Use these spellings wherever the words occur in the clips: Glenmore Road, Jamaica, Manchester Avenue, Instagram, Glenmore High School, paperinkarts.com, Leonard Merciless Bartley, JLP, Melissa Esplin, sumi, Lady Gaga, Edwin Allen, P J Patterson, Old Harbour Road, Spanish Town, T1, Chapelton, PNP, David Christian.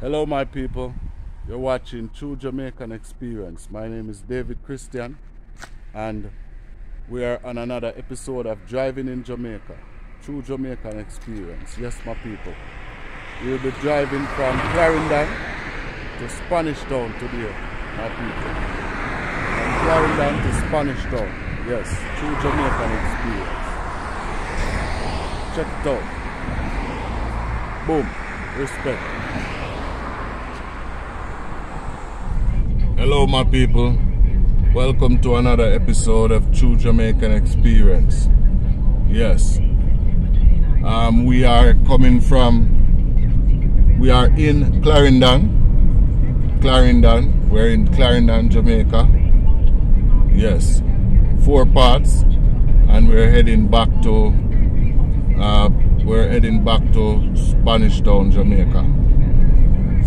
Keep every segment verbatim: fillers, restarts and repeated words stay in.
Hello my people, you're watching True Jamaican Experience. My name is David Christian and we are on another episode of Driving in Jamaica, True Jamaican Experience. Yes my people, we'll be driving from Clarendon to Spanish Town today, my people. From Clarendon to Spanish Town, yes, True Jamaican Experience. Check it out. Boom, respect. Hello my people, welcome to another episode of True Jamaican Experience. Yes, um, we are coming from, we are in Clarendon, Clarendon, we're in Clarendon, Jamaica. Yes, four parts, and we're heading back to, uh, we're heading back to Spanish Town, Jamaica.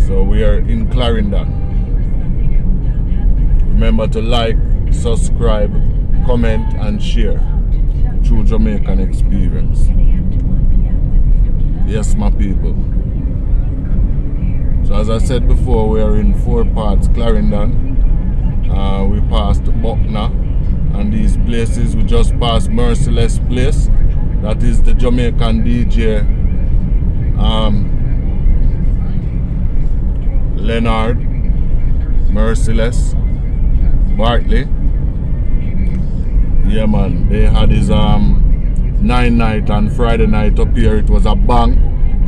So we are in Clarendon. Remember to like, subscribe, comment and share. True Jamaican Experience. Yes, my people. So as I said before, we are in four parts, Clarendon. Uh, we passed Buckner and these places. We just passed Merciless Place. That is the Jamaican D J um, Leonard Merciless Bartley. Yeah man, they had his um nine night and Friday night up here. It was a bang,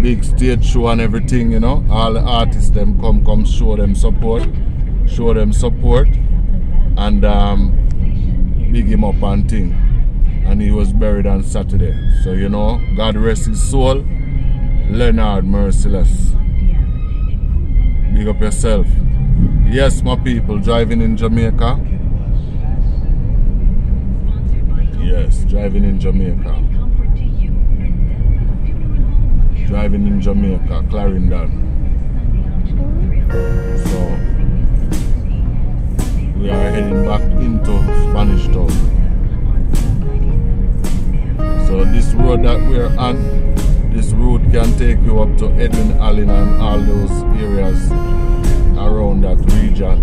big stage show and everything, you know. All the artists them come come show them support, show them support and um big him up and thing. And he was buried on Saturday. So you know, God rest his soul, Leonard Merciless. Big up yourself. Yes, my people, driving in Jamaica. Yes, driving in Jamaica. Driving in Jamaica, Clarendon. So, we are heading back into Spanish Town. So, this road that we are on, this route can take you up to Edwin Allen and all those areas around that region.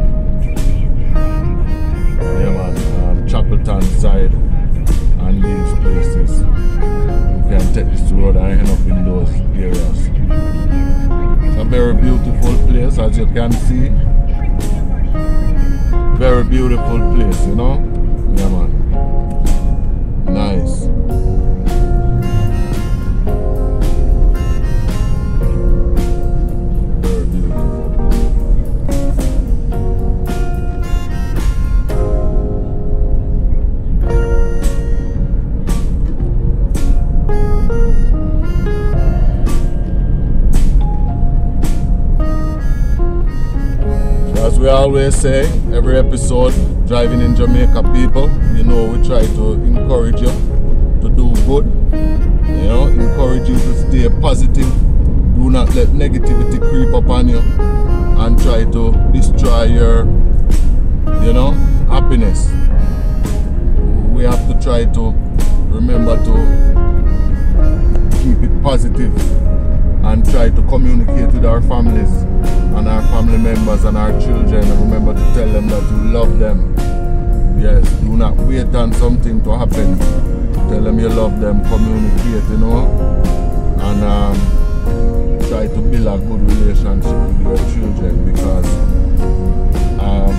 Yeah man, um, Chapelton side and these places. You can take this road and end up in those areas. It's a very beautiful place, as you can see. Very beautiful place, you know. Yeah man. Nice. We always say, every episode, Driving in Jamaica, people, you know, we try to encourage you to do good, you know, encourage you to stay positive, do not let negativity creep upon you, and try to destroy your, you know, happiness. We have to try to remember to keep it positive, and try to communicate with our families and our family members and our children, and remember to tell them that you love them. Yes, do not wait on something to happen. Tell them you love them, communicate, you know, and um, try to build a good relationship with your children, because um,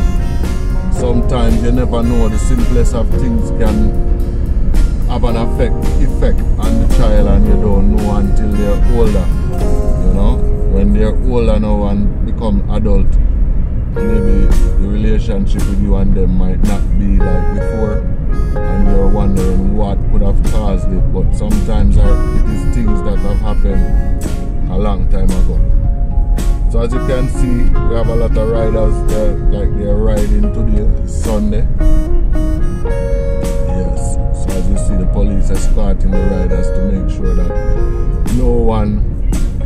sometimes you never know, the simplest of things can have an effect, effect on the child, and you don't know until they're older. When they're older now and become adult, maybe the relationship with you and them might not be like before, and you're wondering what could have caused it. But sometimes it is things that have happened a long time ago. So as you can see, we have a lot of riders there, like they're riding today, Sunday. Yes, so as you see, the police are escorting the riders to make sure that no one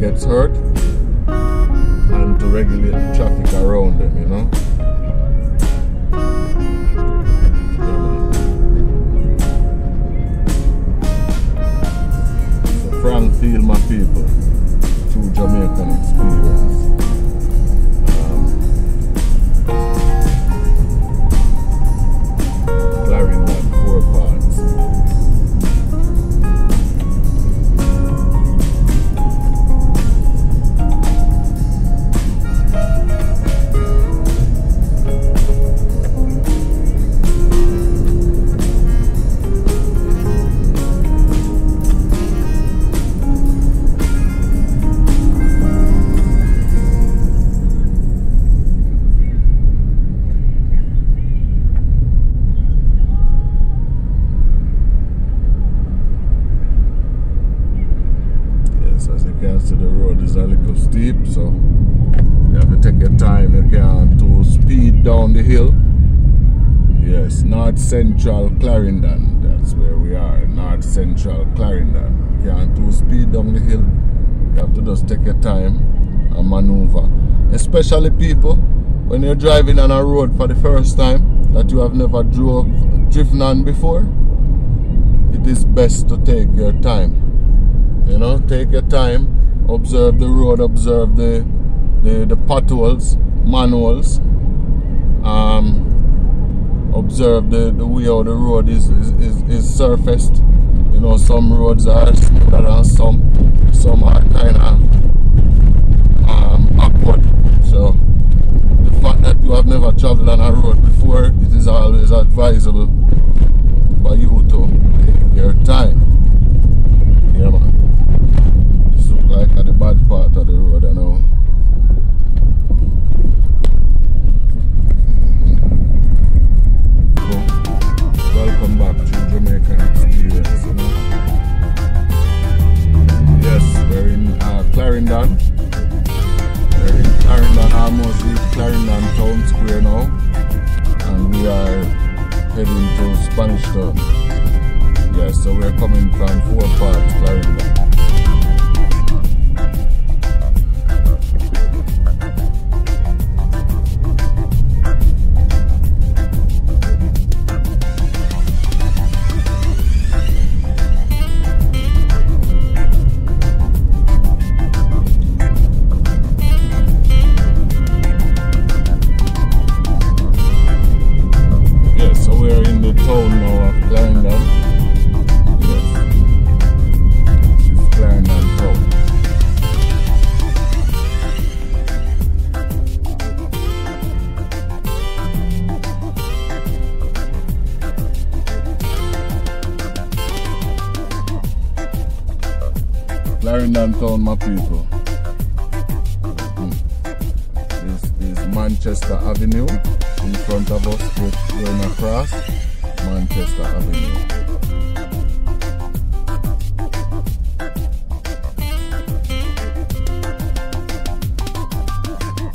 gets hurt, and to regulate the traffic around them, you know. So Frank Field, my people, True Jamaican Experience. regards to the road is a little steep, so you have to take your time. You can't too speed down the hill. Yes, North Central Clarendon, that's where we are, North Central Clarendon. You can't too speed down the hill. You have to just take your time and maneuver. Especially people, when you're driving on a road for the first time that you have never drove, driven on before, it is best to take your time. You know, take your time, observe the road, observe the, the, the potholes, manuals, um, observe the, the way how the road is, is, is, is surfaced. You know, some roads are smoother than some, some are kind of um, awkward. So, the fact that you have never traveled on a road before, it is always advisable for you to take your time. Yeah, man. This looks like at the bad part of the road, I know. Welcome back to Jamaican Experience, you know? Yes, we're in uh, Clarendon. We're in Clarendon, almost in Clarendon Town Square now. And we are heading to Spanish Town. Yes, so we're coming from four parts, Clarendon. Clarendon Town, my people. Hmm. This is Manchester Avenue in front of us, going across Manchester Avenue.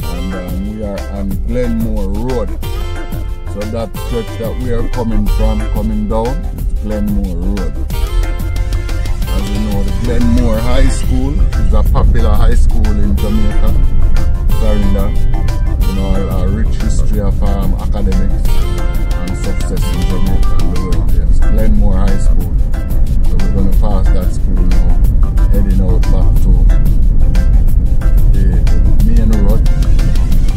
And um, we are on Glenmore Road. So that stretch that we are coming from, coming down, is Glenmore Road. You know, the Glenmore High School is a popular high school in Jamaica, Clarendon. You know, a, a rich history of um, academics and success in Jamaica and the world. Yes, Glenmore High School. So we're going to pass that school now, heading out back to the main road,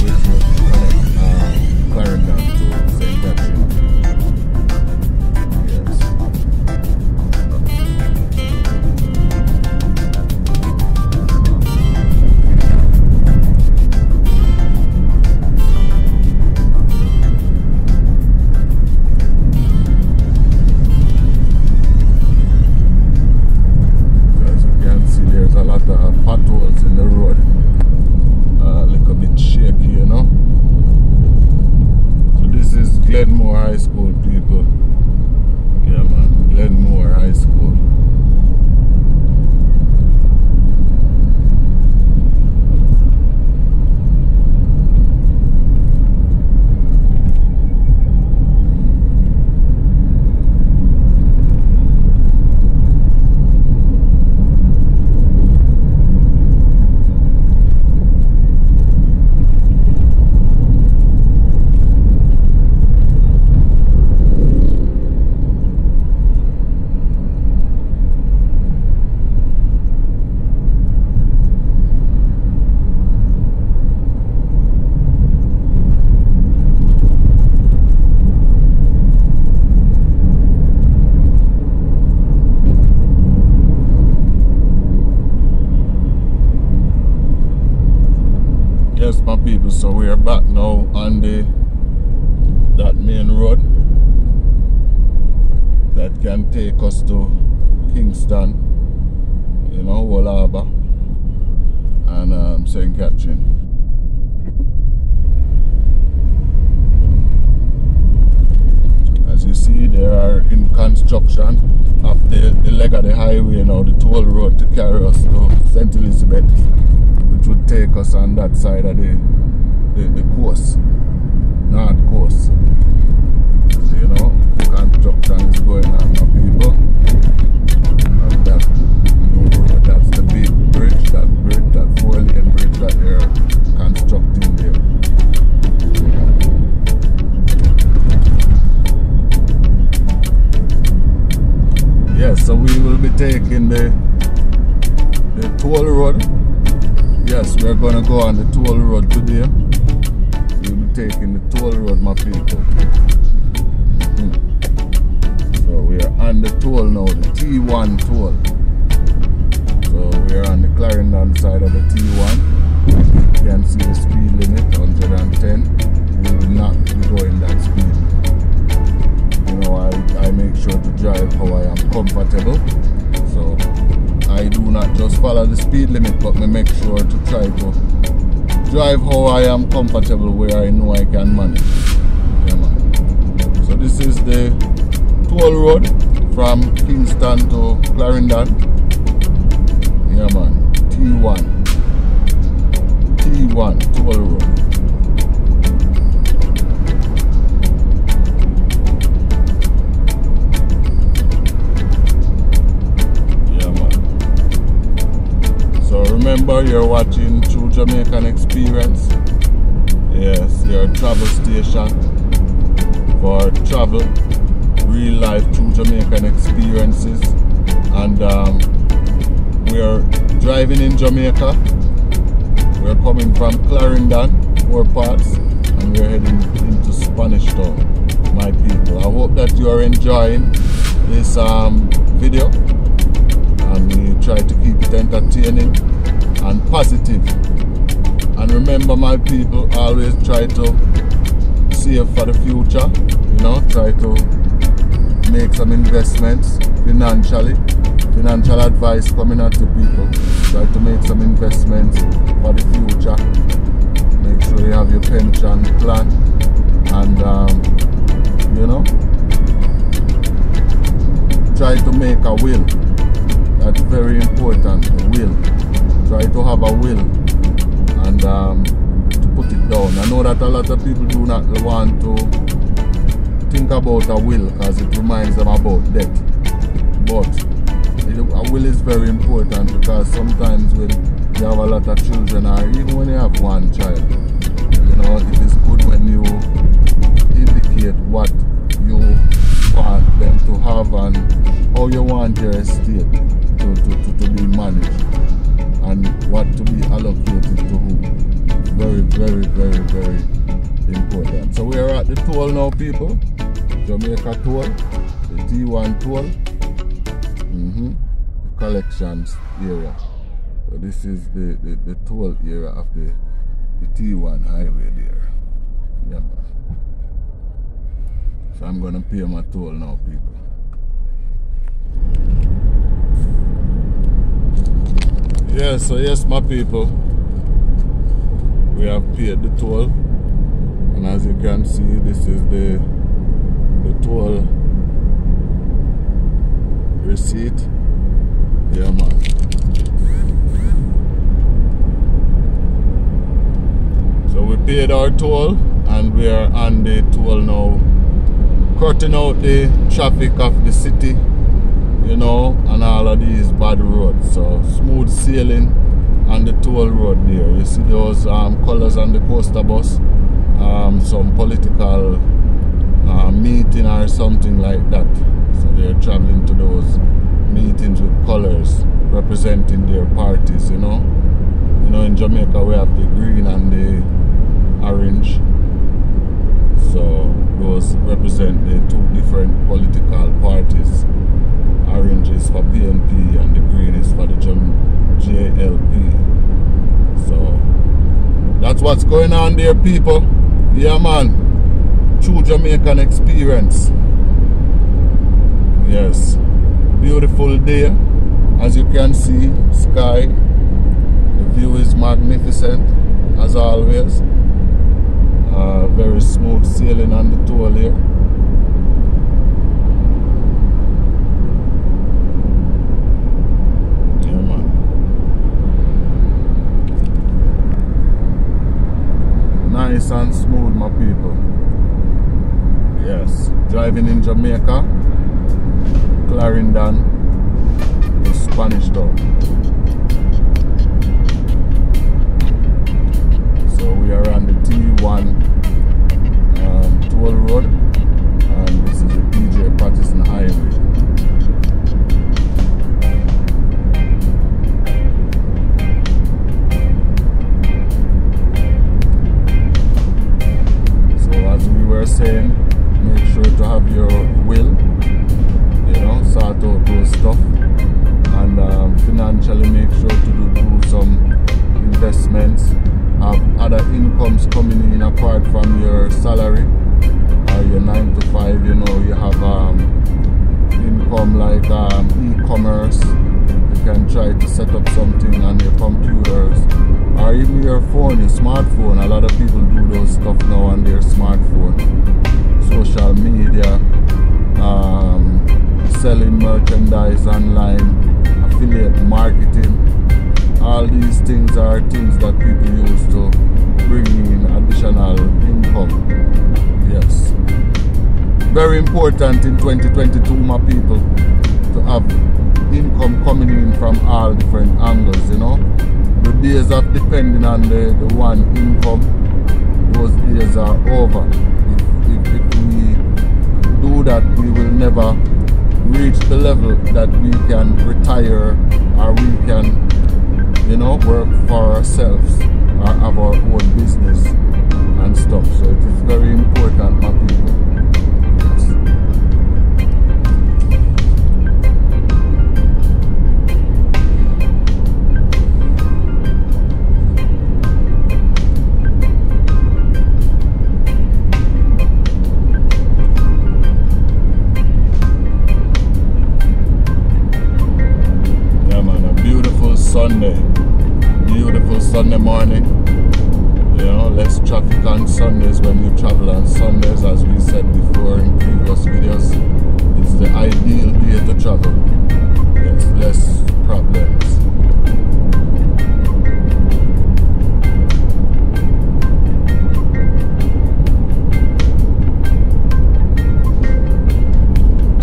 which will connect um, Clarendon to Saint Catherine. Glenmore High School, people. Yeah, man. Glenmore High School. Yes, my people, so we are back now on the that main road that can take us to Kingston, you know, Old Harbour and um, Saint Catherine. As you see, they are in construction of the, the leg of the highway now, the toll road, to carry us to Saint Elizabeth, which would take us on that side of the the, the coast, north coast. So, you know, construction is going on, my people. And that new road, that's the big bridge, that bridge, that four lane bridge that they're constructing there. Yes, so we will be taking the the toll road. Yes, we are gonna go on the toll road today. We'll be taking the toll road, my people. Mm-hmm. So we are on the toll now, the T one toll. So we are on the Clarendon side of the T one. You can see the speed limit, one hundred and ten. We will not be going that speed. I, I make sure to drive how I am comfortable, so I do not just follow the speed limit, but I make sure to try to drive how I am comfortable, where I know I can manage. Yeah, man. So this is the toll road from Kingston to Clarendon. Yeah, man. T one. T one toll road. Remember, you're watching True Jamaican Experience. Yes, your travel station for travel, real life True Jamaican experiences. And um, we're driving in Jamaica. We're coming from Clarendon, four parts, and we're heading into Spanish Town, my people. I hope that you are enjoying this um, video, and we try to keep it entertaining and positive. And remember, my people, always try to save for the future, you know, try to make some investments financially. Financial advice coming out to people, try to make some investments for the future. Make sure you have your pension plan, and um, you know, try to make a will. That's very important, a will. Try to have a will and um, to put it down. I know that a lot of people do not want to think about a will because it reminds them about death. But it, a will is very important, because sometimes when you have a lot of children, or even when you have one child, you know, it is good when you indicate what you want them to have and how you want your estate to, to, to, to be managed, and what to be allocated to who. Very, very, very, very important. So we are at the toll now, people. Jamaica toll, the T one toll, mm-hmm. The collections area. So this is the, the, the toll area of the, the T one highway there. Yeah. So I'm gonna pay my toll now, people. Yeah, so yes, my people, we have paid the toll, and as you can see, this is the the toll receipt. Yeah, man. So we paid our toll, and we are on the toll now, cutting out the traffic of the city, you know, and all of these bad roads. So smooth sailing on the toll road there. You see those um, colors on the coaster bus, um, some political uh, meeting or something like that. So they're traveling to those meetings with colors representing their parties, you know. You know, in Jamaica we have the green and the orange. So those represent the two different political parties. Orange is for P N P and the green is for the J L P. So that's what's going on there, people. Yeah, man. True Jamaican experience. Yes. Beautiful day. As you can see, sky. The view is magnificent, as always. Uh, very smooth sailing on the toll here. nice and smooth, my people. Yes, driving in Jamaica, Clarendon, to Spanish Town. So we are on the T one um, toll road, and this is the P J Patterson Highway. Saying, make sure to have your will, you know, sort out those stuff, and um, financially make sure to do, do some investments, have other incomes coming in apart from your salary or your nine to five. You know, you have um, income like um, e-commerce. You can try to set up something on your computers or even your phone, your smartphone. A lot of people do those stuff now on their smartphone. Social media, um, selling merchandise online, affiliate marketing. All these things are things that people use to bring in additional income. Yes. Very important in twenty twenty-two, my people, to have income coming in from all different angles. You know, the days of depending on the, the one income, those days are over. If, if, if we do that, we will never reach the level that we can retire or we can, you know, work for ourselves or have our own business and stuff. So it is very important, my people. Sunday, beautiful Sunday morning. You know, less traffic on Sundays when you travel on Sundays, as we said before in previous videos. It's the ideal day to travel. Yes, less problems.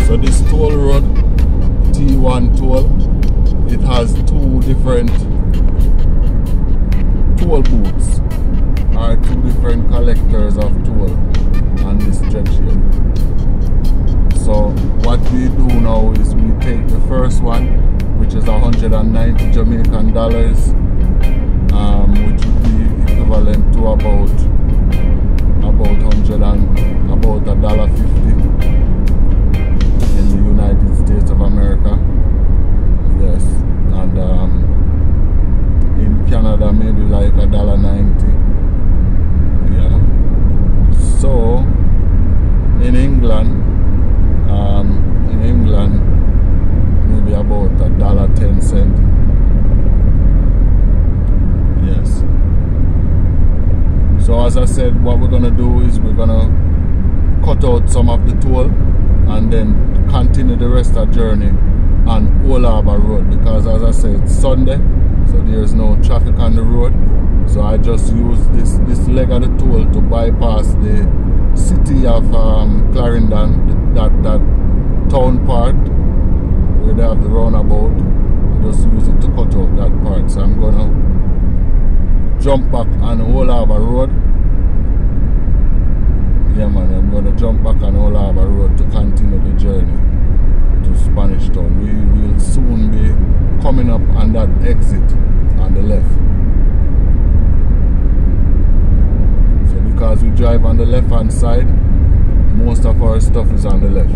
So this toll road, T one toll, it has two different toll booths, or two different collectors of toll on this stretch here. So what we do now is we take the first one, which is one hundred ninety Jamaican dollars, um, which would be equivalent to about about hundred and about a dollar fifty in the United States of America. Yes, and um, in Canada maybe like a dollar ninety. Yeah. So in England, um, in England maybe about a dollar ten cent. Yes. So as I said, what we're gonna do is we're gonna cut out some of the toll and then continue the rest of the journey on Old Harbour Road, because as I said, it's Sunday, so there's no traffic on the road. So I just use this this leg of the toll to bypass the city of um, Clarendon, that that town part where they have the roundabout. I just use it to cut out that part. So I'm gonna jump back on Old Harbour Road. Yeah, man, I'm gonna jump back on Old Harbour Road to continue the journey to Spanish Town. We will soon be coming up on that exit on the left. So because we drive on the left hand side, most of our stuff is on the left.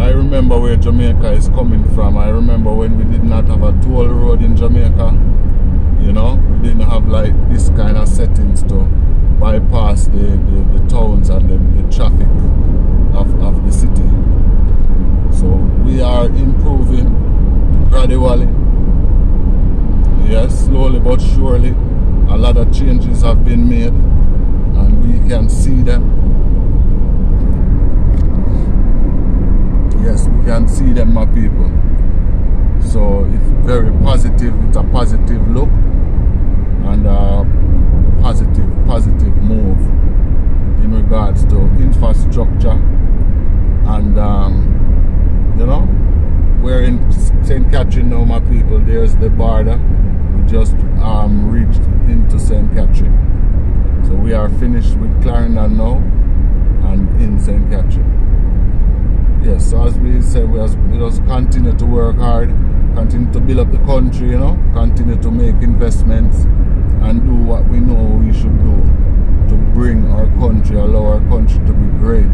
I remember where Jamaica is coming from. I remember when we did not have a toll road in Jamaica. You know, we didn't have like this kind of settings to bypass the, the, the towns and the, the traffic of, of the city. So we are improving gradually. Yes, slowly but surely, a lot of changes have been made, and we can see them. Yes, we can see them, my people. So it's very positive. It's a positive look and a positive, positive move in regards to infrastructure. And um, you know, we're in Saint Catherine now, my people. There's the border. We just um, reached into Saint Catherine. So we are finished with Clarendon now and in Saint Catherine. Yes, so as we said, we just, we just continue to work hard, continue to build up the country, you know, continue to make investments and do what we know we should do to bring our country, allow our country to be great.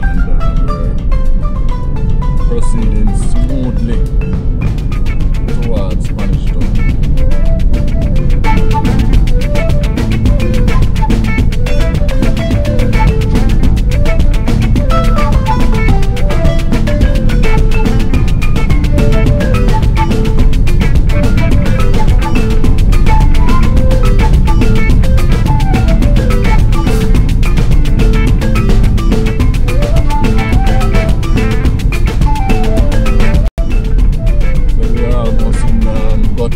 Yeah, proceeding smoothly towards Spanish Town.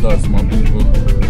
that's my people.